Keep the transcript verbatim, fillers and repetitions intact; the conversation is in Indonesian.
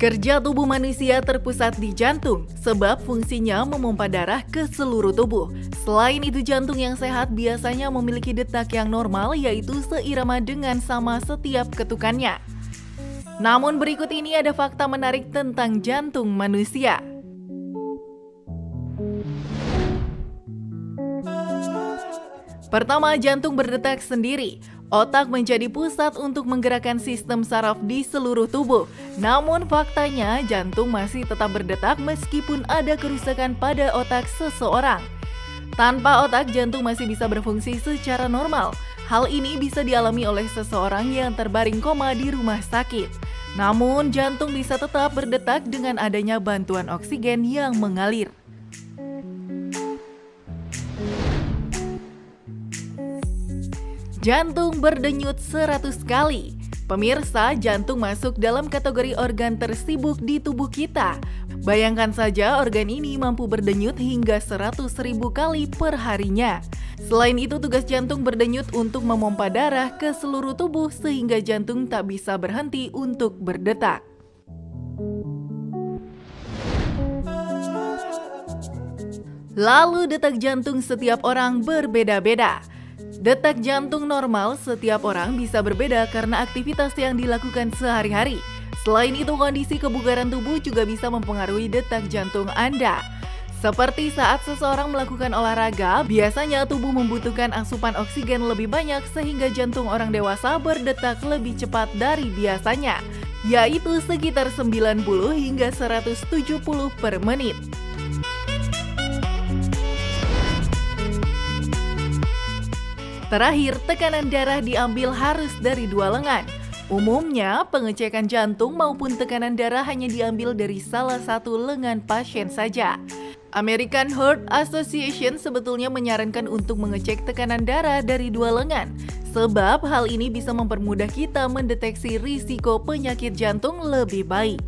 Kerja tubuh manusia terpusat di jantung, sebab fungsinya memompa darah ke seluruh tubuh. Selain itu, jantung yang sehat biasanya memiliki detak yang normal, yaitu seirama dengan sama setiap ketukannya. Namun berikut ini ada fakta menarik tentang jantung manusia. Pertama, jantung berdetak sendiri. Otak menjadi pusat untuk menggerakkan sistem saraf di seluruh tubuh. Namun faktanya, jantung masih tetap berdetak meskipun ada kerusakan pada otak seseorang. Tanpa otak, jantung masih bisa berfungsi secara normal. Hal ini bisa dialami oleh seseorang yang terbaring koma di rumah sakit. Namun, jantung bisa tetap berdetak dengan adanya bantuan oksigen yang mengalir. Jantung berdenyut seratus kali. Pemirsa, jantung masuk dalam kategori organ tersibuk di tubuh kita. Bayangkan saja organ ini mampu berdenyut hingga seratus ribu kali per harinya. Selain itu, tugas jantung berdenyut untuk memompa darah ke seluruh tubuh sehingga jantung tak bisa berhenti untuk berdetak. Lalu detak jantung setiap orang berbeda-beda. Detak jantung normal setiap orang bisa berbeda karena aktivitas yang dilakukan sehari-hari. Selain itu, kondisi kebugaran tubuh juga bisa mempengaruhi detak jantung Anda. Seperti saat seseorang melakukan olahraga, biasanya tubuh membutuhkan asupan oksigen lebih banyak sehingga jantung orang dewasa berdetak lebih cepat dari biasanya, yaitu sekitar sembilan puluh hingga seratus tujuh puluh per menit. Terakhir, tekanan darah diambil harus dari dua lengan. Umumnya, pengecekan jantung maupun tekanan darah hanya diambil dari salah satu lengan pasien saja. American Heart Association sebetulnya menyarankan untuk mengecek tekanan darah dari dua lengan, sebab hal ini bisa mempermudah kita mendeteksi risiko penyakit jantung lebih baik.